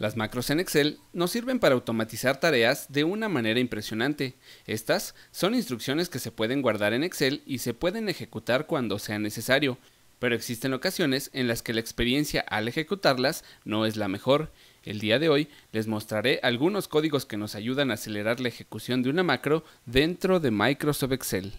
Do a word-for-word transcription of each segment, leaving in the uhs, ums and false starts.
Las macros en Excel nos sirven para automatizar tareas de una manera impresionante. Estas son instrucciones que se pueden guardar en Excel y se pueden ejecutar cuando sea necesario, pero existen ocasiones en las que la experiencia al ejecutarlas no es la mejor. El día de hoy les mostraré algunos códigos que nos ayudan a acelerar la ejecución de una macro dentro de Microsoft Excel.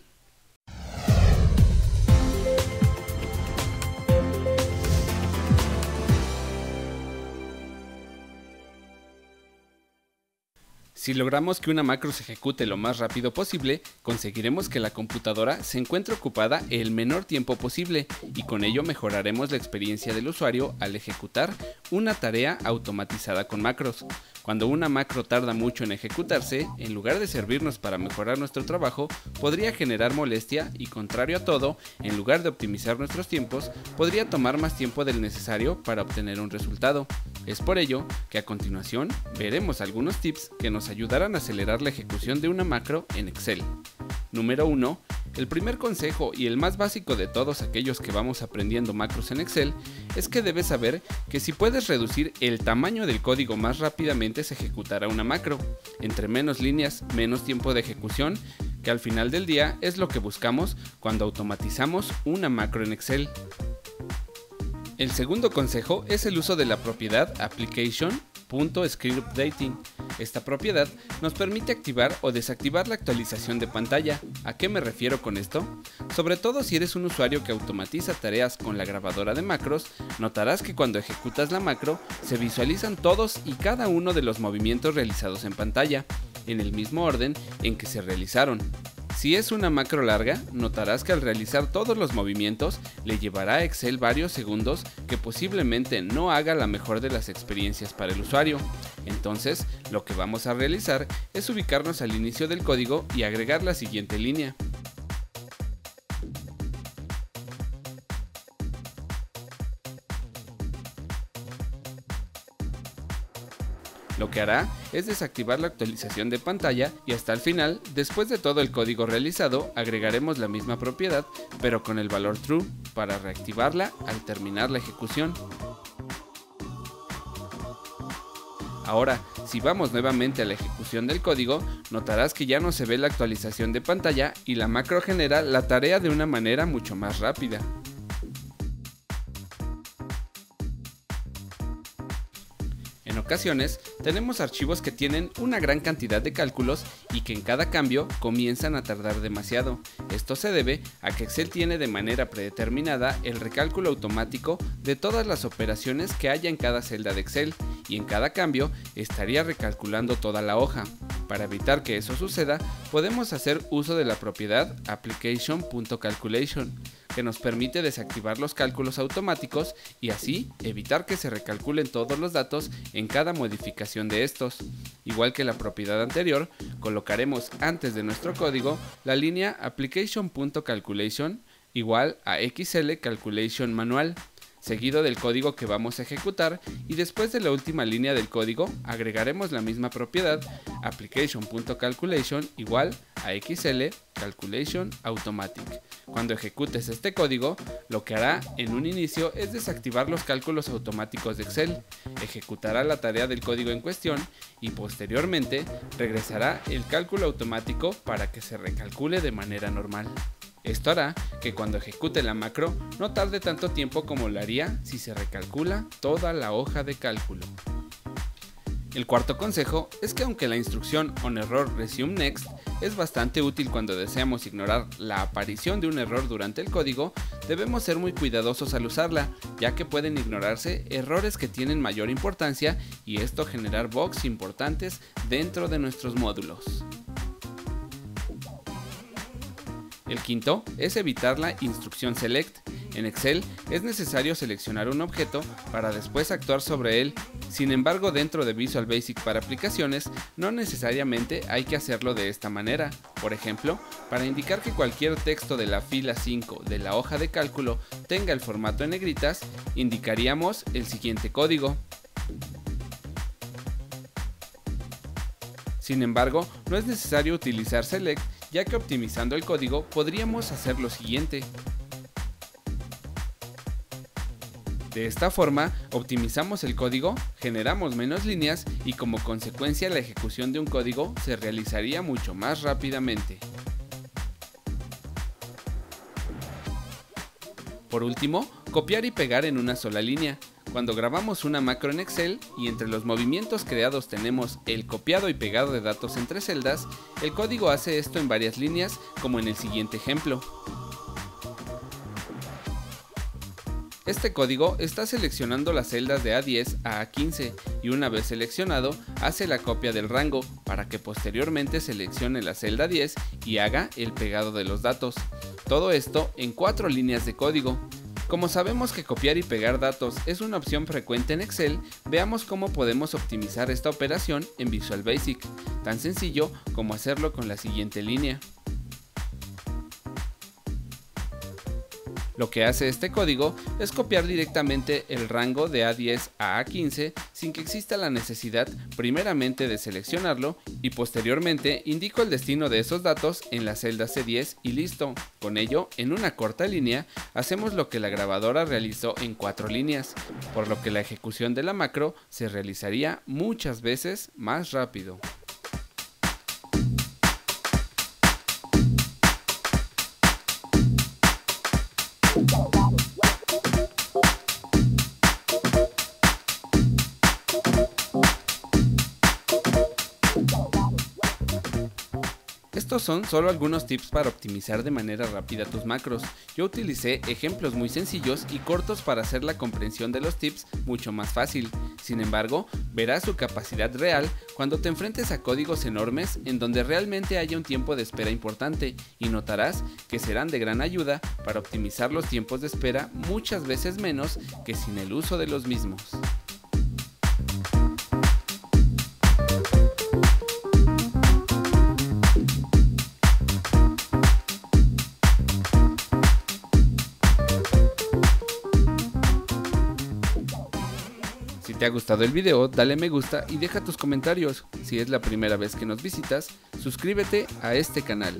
Si logramos que una macro se ejecute lo más rápido posible, conseguiremos que la computadora se encuentre ocupada el menor tiempo posible y con ello mejoraremos la experiencia del usuario al ejecutar una tarea automatizada con macros. Cuando una macro tarda mucho en ejecutarse, en lugar de servirnos para mejorar nuestro trabajo, podría generar molestia y, contrario a todo, en lugar de optimizar nuestros tiempos, podría tomar más tiempo del necesario para obtener un resultado. Es por ello que a continuación veremos algunos tips que nos ayudarán a acelerar la ejecución de una macro en Excel. Número uno. El primer consejo y el más básico de todos aquellos que vamos aprendiendo macros en Excel es que debes saber que si puedes reducir el tamaño del código más rápidamente se ejecutará una macro. Entre menos líneas, menos tiempo de ejecución, que al final del día es lo que buscamos cuando automatizamos una macro en Excel. El segundo consejo es el uso de la propiedad Application.ScreenUpdating. Esta propiedad nos permite activar o desactivar la actualización de pantalla. ¿A qué me refiero con esto? Sobre todo si eres un usuario que automatiza tareas con la grabadora de macros, notarás que cuando ejecutas la macro se visualizan todos y cada uno de los movimientos realizados en pantalla, en el mismo orden en que se realizaron. Si es una macro larga, notarás que al realizar todos los movimientos le llevará a Excel varios segundos que posiblemente no haga la mejor de las experiencias para el usuario. Entonces, lo que vamos a realizar es ubicarnos al inicio del código y agregar la siguiente línea. Lo que hará es desactivar la actualización de pantalla y hasta el final, después de todo el código realizado, agregaremos la misma propiedad, pero con el valor true, para reactivarla al terminar la ejecución. Ahora, si vamos nuevamente a la ejecución del código, notarás que ya no se ve la actualización de pantalla y la macro genera la tarea de una manera mucho más rápida. En ocasiones, tenemos archivos que tienen una gran cantidad de cálculos y que en cada cambio comienzan a tardar demasiado. Esto se debe a que Excel tiene de manera predeterminada el recálculo automático de todas las operaciones que haya en cada celda de Excel y en cada cambio estaría recalculando toda la hoja. Para evitar que eso suceda, podemos hacer uso de la propiedad Application.Calculation, que nos permite desactivar los cálculos automáticos y así evitar que se recalculen todos los datos en cada modificación de estos. Igual que la propiedad anterior, colocaremos antes de nuestro código la línea Application.Calculation igual a equis ele Calculation Manual, seguido del código que vamos a ejecutar, y después de la última línea del código agregaremos la misma propiedad Application.Calculation igual a equis ele Calculation Automatic. Cuando ejecutes este código, lo que hará en un inicio es desactivar los cálculos automáticos de Excel, ejecutará la tarea del código en cuestión y posteriormente regresará el cálculo automático para que se recalcule de manera normal. Esto hará que cuando ejecute la macro no tarde tanto tiempo como lo haría si se recalcula toda la hoja de cálculo. El cuarto consejo es que aunque la instrucción onErrorResumeNext es bastante útil cuando deseamos ignorar la aparición de un error durante el código, debemos ser muy cuidadosos al usarla, ya que pueden ignorarse errores que tienen mayor importancia y esto generar bugs importantes dentro de nuestros módulos. El quinto es evitar la instrucción select. En Excel es necesario seleccionar un objeto para después actuar sobre él. Sin embargo, dentro de Visual Basic para aplicaciones, no necesariamente hay que hacerlo de esta manera. Por ejemplo, para indicar que cualquier texto de la fila cinco de la hoja de cálculo tenga el formato en negritas, indicaríamos el siguiente código. Sin embargo, no es necesario utilizar select, ya que optimizando el código podríamos hacer lo siguiente. De esta forma, optimizamos el código, generamos menos líneas y como consecuencia la ejecución de un código se realizaría mucho más rápidamente. Por último, copiar y pegar en una sola línea. Cuando grabamos una macro en Excel y entre los movimientos creados tenemos el copiado y pegado de datos entre celdas, el código hace esto en varias líneas, como en el siguiente ejemplo. Este código está seleccionando las celdas de A diez a A quince y una vez seleccionado, hace la copia del rango para que posteriormente seleccione la celda diez y haga el pegado de los datos. Todo esto en cuatro líneas de código. Como sabemos que copiar y pegar datos es una opción frecuente en Excel, veamos cómo podemos optimizar esta operación en Visual Basic, tan sencillo como hacerlo con la siguiente línea. Lo que hace este código es copiar directamente el rango de A diez a A quince sin que exista la necesidad primeramente de seleccionarlo y posteriormente indico el destino de esos datos en la celda C diez y listo. Con ello, en una corta línea, hacemos lo que la grabadora realizó en cuatro líneas, por lo que la ejecución de la macro se realizaría muchas veces más rápido. Estos son solo algunos tips para optimizar de manera rápida tus macros. Yo utilicé ejemplos muy sencillos y cortos para hacer la comprensión de los tips mucho más fácil. Sin embargo, verás su capacidad real cuando te enfrentes a códigos enormes en donde realmente haya un tiempo de espera importante y notarás que serán de gran ayuda para optimizar los tiempos de espera muchas veces menos que sin el uso de los mismos. Si te ha gustado el video, dale me gusta y deja tus comentarios. Si es la primera vez que nos visitas, suscríbete a este canal.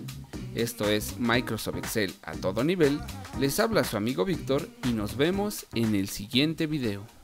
Esto es Microsoft Excel a todo nivel. Les habla su amigo Víctor y nos vemos en el siguiente video.